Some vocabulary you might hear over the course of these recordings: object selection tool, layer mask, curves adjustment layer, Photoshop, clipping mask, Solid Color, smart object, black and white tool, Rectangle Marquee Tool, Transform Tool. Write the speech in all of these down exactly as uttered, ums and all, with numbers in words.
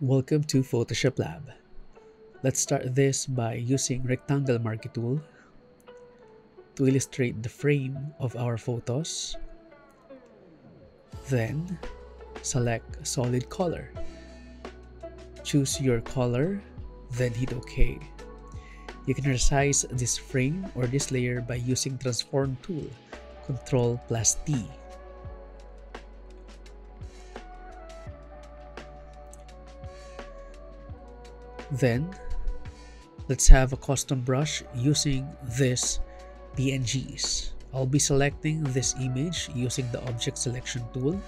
Welcome to Photoshop Lab. Let's start this by using Rectangle Marquee Tool to illustrate the frame of our photos. Then, select Solid Color. Choose your color, then hit OK. You can resize this frame or this layer by using Transform Tool, Control plus T. Then, let's have a custom brush using this P N Gs. I'll be selecting this image using the object selection tool.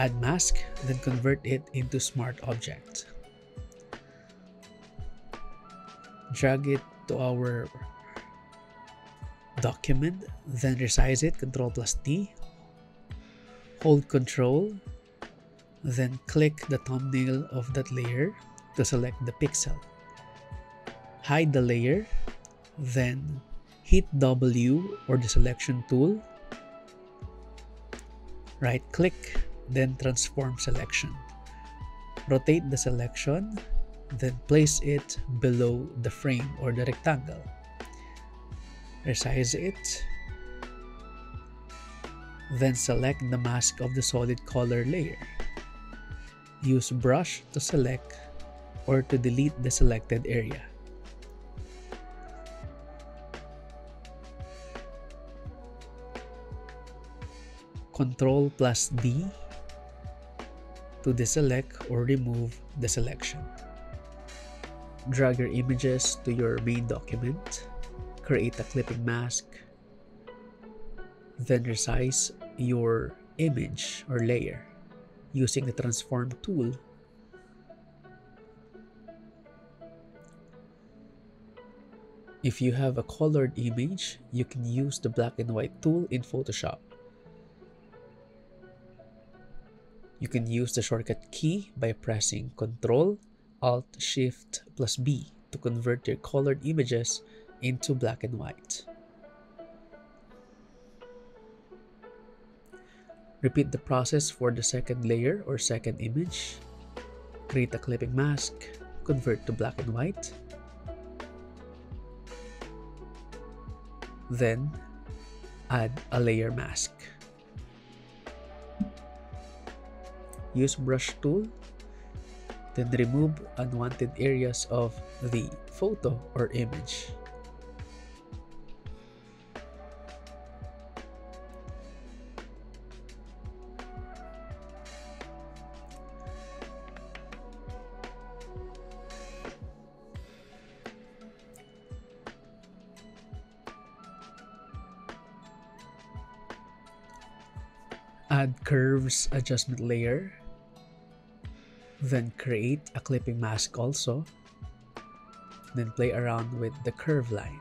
Add mask, then convert it into smart object. Drag it to our document, then resize it, Control plus T. Hold Control. Then click the thumbnail of that layer to select the pixel. Hide the layer, then hit W or the selection tool. Right click, then transform selection. Rotate the selection, then place it below the frame or the rectangle. Resize it, then select the mask of the solid color layer. Use brush to select or to delete the selected area. Control plus D to deselect or remove the selection. Drag your images to your main document. Create a clipping mask. Then resize your image or layer using the transform tool. If you have a colored image, you can use the black and white tool in Photoshop. You can use the shortcut key by pressing Ctrl Alt Shift plus B to convert your colored images into black and white. Repeat the process for the second layer or second image. Create a clipping mask, convert to black and white. Then, add a layer mask. Use brush tool, then remove unwanted areas of the photo or image. Add curves adjustment layer, then create a clipping mask also, then play around with the curve line.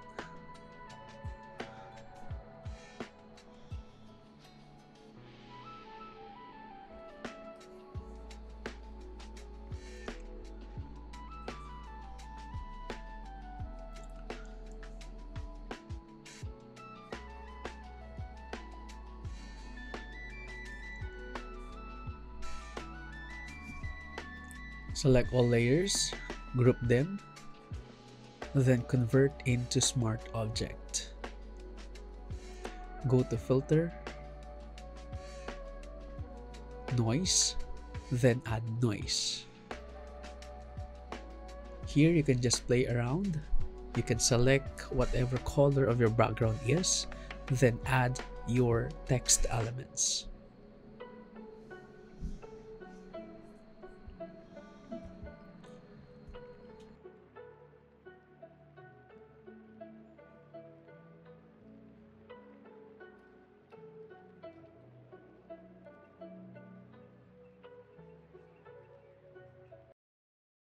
Select all layers, group them, then convert into smart object. Go to filter, noise, then add noise. Here you can just play around. You can select whatever color of your background is, then add your text elements.